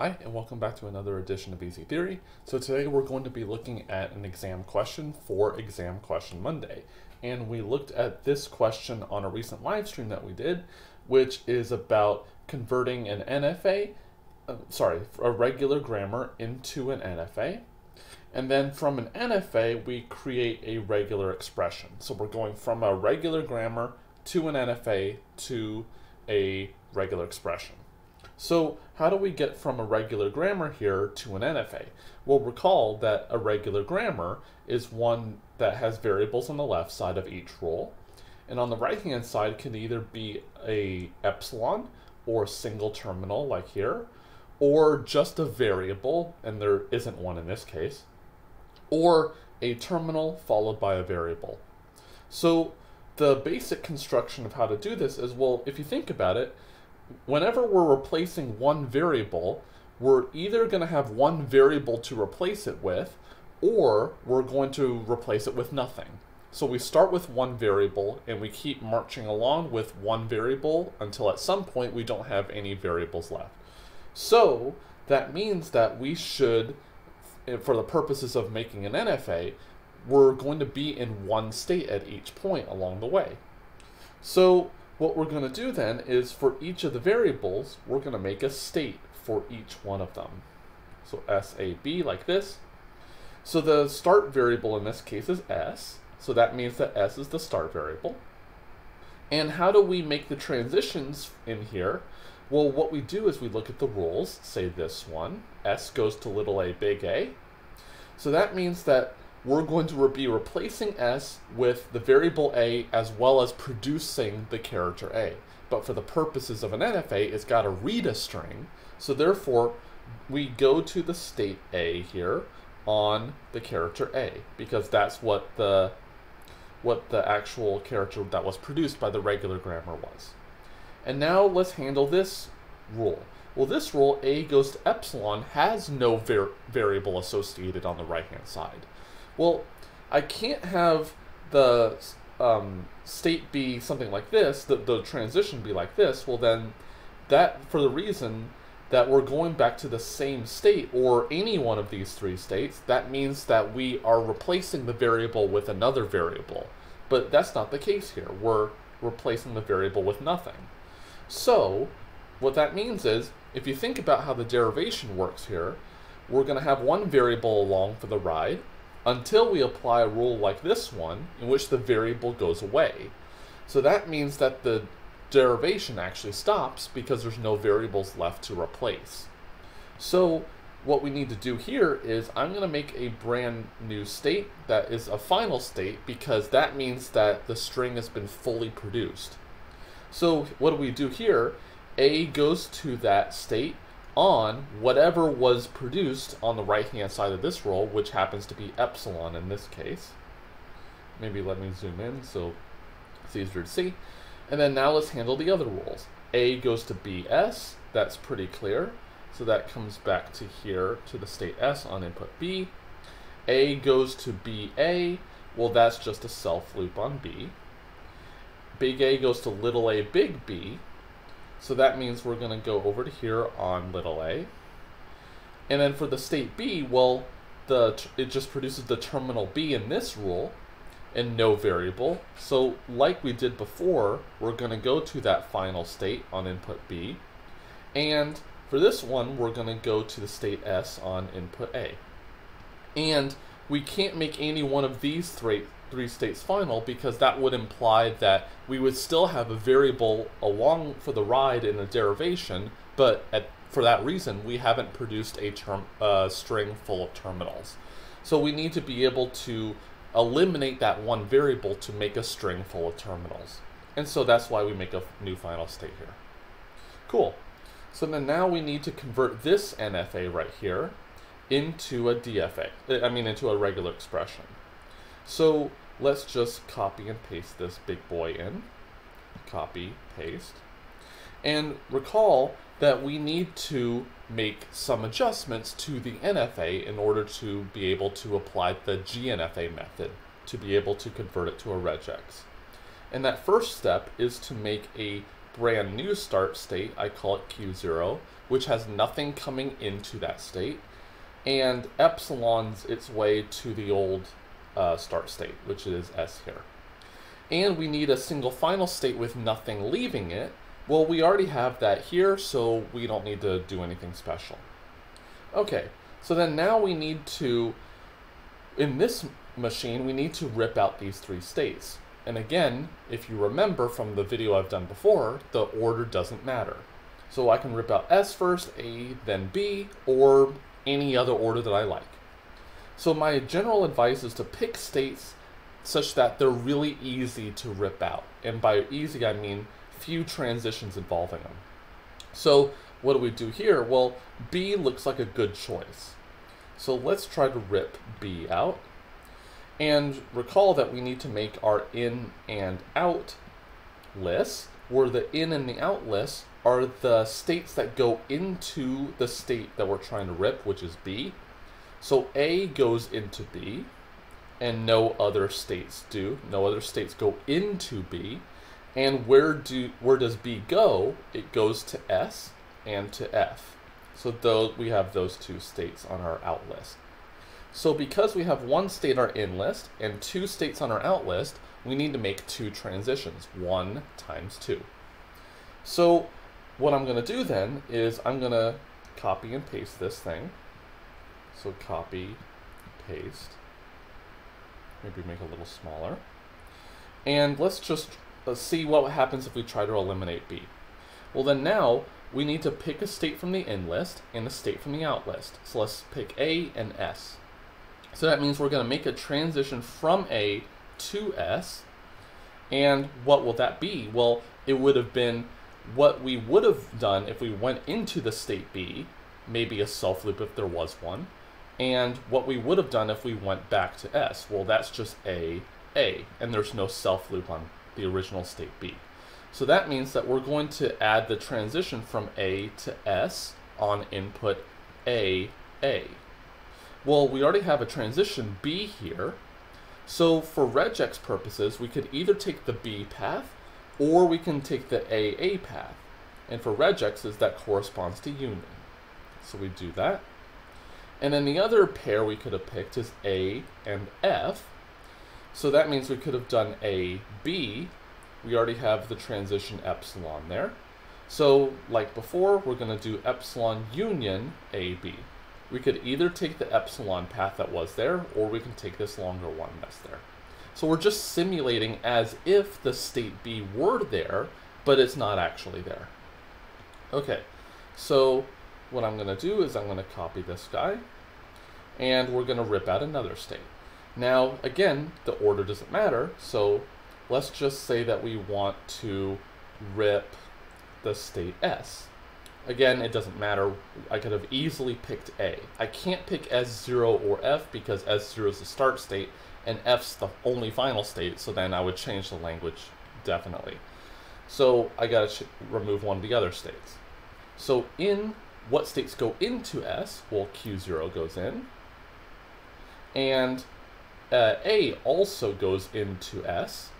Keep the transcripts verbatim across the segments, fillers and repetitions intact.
Hi, and welcome back to another edition of Easy Theory. So today we're going to be looking at an exam question for Exam Question Monday. And we looked at this question on a recent live stream that we did, which is about converting an N F A, uh, sorry, a regular grammar into an N F A. And then from an N F A, we create a regular expression. So we're going from a regular grammar to an N F A to a regular expression. So how do we get from a regular grammar here to an N F A? Well, recall that a regular grammar is one that has variables on the left side of each rule, and on the right-hand side can either be a epsilon or a single terminal like here, or just a variable, and there isn't one in this case, or a terminal followed by a variable. So the basic construction of how to do this is, well, if you think about it, whenever we're replacing one variable, we're either going to have one variable to replace it with, or we're going to replace it with nothing. So we start with one variable and we keep marching along with one variable until at some point we don't have any variables left. So that means that we should, for the purposes of making an N F A, we're going to be in one state at each point along the way. So what we're going to do then is, for each of the variables, we're going to make a state for each one of them. So S A B like this. So the start variable in this case is S. So that means that S is the start variable. And how do we make the transitions in here? Well, what we do is we look at the rules, say this one, S goes to little a, big A. So that means that we're going to be replacing S with the variable A as well as producing the character A. But for the purposes of an N F A, it's got to read a string. So therefore, we go to the state A here on the character A, because that's what the, what the actual character that was produced by the regular grammar was. And now let's handle this rule. Well, this rule, A goes to epsilon, has no var variable associated on the right-hand side. Well, I can't have the um, state be something like this, the, the transition be like this. Well, then that, for the reason that we're going back to the same state or any one of these three states, that means that we are replacing the variable with another variable. But that's not the case here. We're replacing the variable with nothing. So what that means is, if you think about how the derivation works here, we're going to have one variable along for the ride, until we apply a rule like this one, in which the variable goes away. So that means that the derivation actually stops because there's no variables left to replace. So what we need to do here is, I'm going to make a brand new state that is a final state, because that means that the string has been fully produced. So what do we do here? A goes to that state on whatever was produced on the right-hand side of this roll, which happens to be epsilon in this case. Maybe let me zoom in so it's easier to see. And then now let's handle the other rules. A goes to B S, that's pretty clear. So that comes back to here, to the state S on input B. A goes to B A, well, that's just a self loop on B. Big A goes to little a, big B. So that means we're going to go over to here on little a. And then for the state B, well, the it just produces the terminal B in this rule and no variable. So like we did before, we're going to go to that final state on input B. And for this one, we're going to go to the state S on input A. And we can't make any one of these three three states final, because that would imply that we would still have a variable along for the ride in a derivation, but at, for that reason we haven't produced a term, uh, string full of terminals. So we need to be able to eliminate that one variable to make a string full of terminals. And so that's why we make a new final state here. Cool. So then now we need to convert this N F A right here into a D F A, I mean into a regular expression. So let's just copy and paste this big boy in. Copy, paste. And recall that we need to make some adjustments to the N F A in order to be able to apply the G N F A method to be able to convert it to a regex. And that first step is to make a brand new start state, I call it Q zero, which has nothing coming into that state, and epsilon's its way to the old uh, start state, which is S here. And we need a single final state with nothing leaving it. Well, we already have that here, so we don't need to do anything special. Okay, so then now we need to, in this machine, we need to rip out these three states. And again, if you remember from the video I've done before, the order doesn't matter. So I can rip out S first, A, then B, or any other order that I like. So my general advice is to pick states such that they're really easy to rip out. And by easy, I mean few transitions involving them. So what do we do here? Well, B looks like a good choice. So let's try to rip B out. And recall that we need to make our in and out lists, where the in and the out lists are the states that go into the state that we're trying to rip, which is B. So A goes into B, and no other states do. No other states go into B. And where do where does B go? It goes to S and to F. So those, we have those two states on our out list. So because we have one state on our in list and two states on our out list, we need to make two transitions, one times two. So what I'm going to do then is I'm going to copy and paste this thing. So copy, paste. Maybe make it a little smaller. And let's just let's see what happens if we try to eliminate B. Well, then now we need to pick a state from the in list and a state from the out list. So let's pick A and S. So that means we're going to make a transition from A to S. And what will that be? Well, it would have been what we would have done if we went into the state B, maybe a self loop if there was one, and what we would have done if we went back to S. Well, that's just A, A, and there's no self loop on the original state B. So that means that we're going to add the transition from A to S on input A, A. Well, we already have a transition B here, so for regex purposes, we could either take the B path or we can take the A, A path. And for regexes, that corresponds to union. So we do that. And then the other pair we could have picked is A and F. So that means we could have done A, B. We already have the transition epsilon there. So like before, we're going to do epsilon union A, B. We could either take the epsilon path that was there, or we can take this longer one that's there. So we're just simulating as if the state B were there, but it's not actually there. Okay, so what I'm going to do is I'm going to copy this guy, and we're going to rip out another state. Now, again, the order doesn't matter, so let's just say that we want to rip the state S. Again, it doesn't matter. I could have easily picked A. I can't pick S zero or F because S zero is the start state and F's the only final state, so then I would change the language definitely. So I got to remove one of the other states. So in what states go into S? Well, Q zero goes in. And Uh, A also goes into S,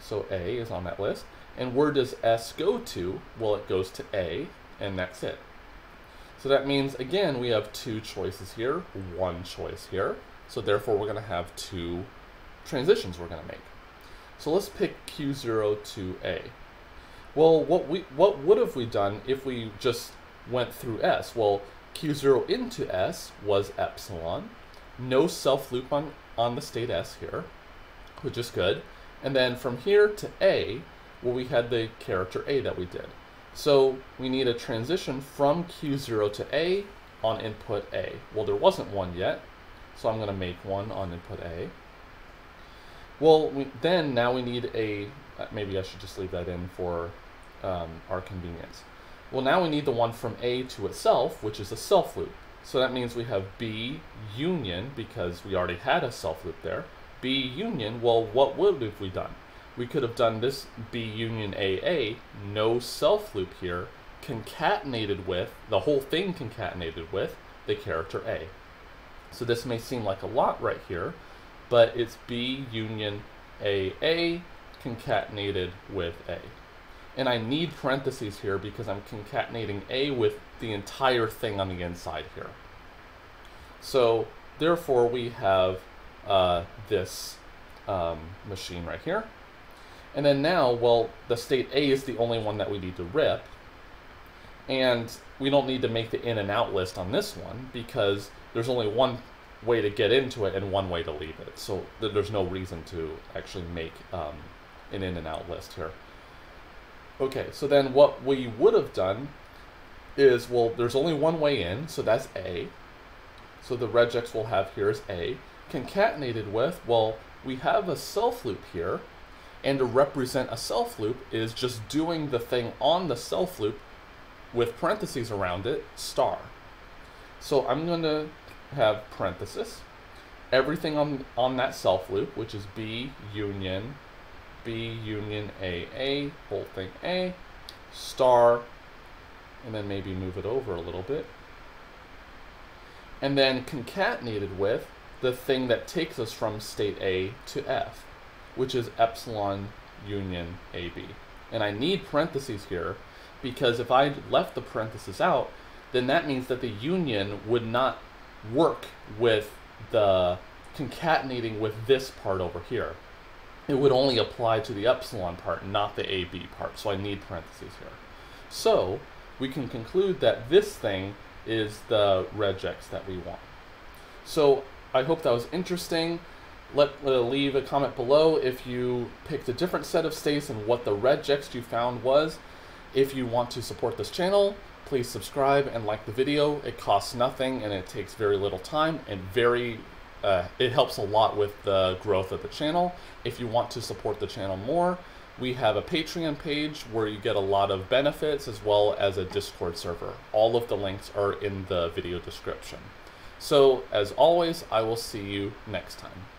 so A is on that list. And where does S go to? Well, it goes to A, and that's it. So that means, again, we have two choices here, one choice here. So therefore, we're going to have two transitions we're going to make. So let's pick Q zero to A. Well, what we what would have we done if we just went through S? Well, Q zero into S was epsilon. No self loop on, on the state S here, which is good. And then from here to A, well, we had the character A that we did. So we need a transition from Q zero to A on input A. Well, there wasn't one yet, so I'm going to make one on input A. Well, we, then now we need a, maybe I should just leave that in for um, our convenience. Well, now we need the one from A to itself, which is a self loop. So that means we have B union, because we already had a self loop there. B union, well, what would have we done? We could have done this B union A A, no self loop here, concatenated with, the whole thing concatenated with, the character A. So this may seem like a lot right here, but it's B union A A concatenated with A. And I need parentheses here because I'm concatenating A with the entire thing on the inside here. So therefore we have uh, this um, machine right here. And then now, well, the state A is the only one that we need to rip. And we don't need to make the in and out list on this one because there's only one way to get into it and one way to leave it. So th there's no reason to actually make um, an in and out list here. Okay, so then what we would have done is, well, there's only one way in, so that's A. So the regex we'll have here is A, concatenated with, well, we have a self loop here, and to represent a self loop is just doing the thing on the self loop with parentheses around it, star. So I'm going to have parentheses, everything on, on that self loop, which is B union B union A, A, whole thing A, star, and then maybe move it over a little bit. And then concatenated with the thing that takes us from state A to F, which is epsilon union A B. And I need parentheses here because if I left the parentheses out, then that means that the union would not work with the concatenating with this part over here. It would only apply to the epsilon part, not the A B part, so I need parentheses here. So we can conclude that this thing is the regex that we want. So I hope that was interesting. Let uh, leave a comment below if you picked a different set of states and what the regex you found was. If you want to support this channel, please subscribe and like the video. It costs nothing and it takes very little time and very Uh, it helps a lot with the growth of the channel. If you want to support the channel more, we have a Patreon page where you get a lot of benefits as well as a Discord server. All of the links are in the video description. So as always, I will see you next time.